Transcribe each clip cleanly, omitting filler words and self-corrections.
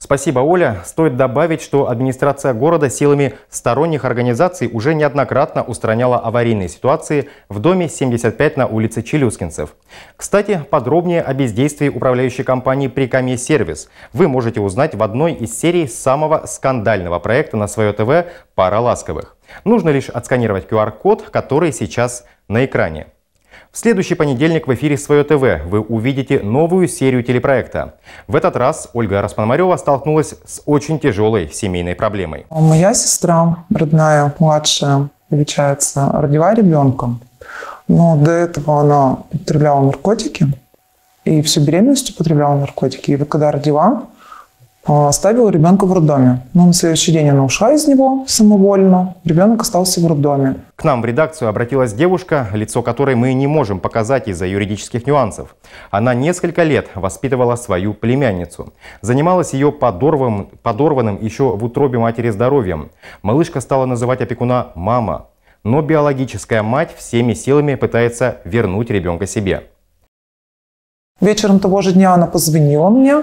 Спасибо, Оля. Стоит добавить, что администрация города силами сторонних организаций уже неоднократно устраняла аварийные ситуации в доме 75 на улице Челюскинцев. Кстати, подробнее о бездействии управляющей компании «Прикамье-сервис» вы можете узнать в одной из серий самого скандального проекта на Своё ТВ «Пара ласковых». Нужно лишь отсканировать QR-код, который сейчас на экране. В следующий понедельник в эфире «Своё ТВ» вы увидите новую серию телепроекта. В этот раз Ольга Распономарёва столкнулась с очень тяжелой семейной проблемой. Моя сестра, родная, младшая, получается, родила ребенка. Но до этого она употребляла наркотики. И всю беременность употребляла наркотики. И вот когда родила, оставила ребенка в роддоме. Но на следующий день она ушла из него самовольно. Ребенок остался в роддоме. К нам в редакцию обратилась девушка, лицо которой мы не можем показать из-за юридических нюансов. Она несколько лет воспитывала свою племянницу. Занималась ее подорванным еще в утробе матери здоровьем. Малышка стала называть опекуна «мама». Но биологическая мать всеми силами пытается вернуть ребенка себе. Вечером того же дня она позвонила мне.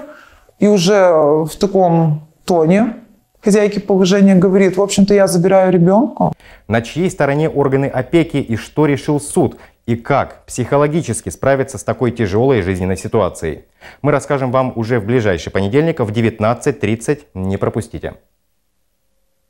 И уже в таком тоне хозяйки положения говорит: в общем-то, я забираю ребенка. На чьей стороне органы опеки и что решил суд? И как психологически справиться с такой тяжелой жизненной ситуацией? Мы расскажем вам уже в ближайший понедельник в 19:30. Не пропустите.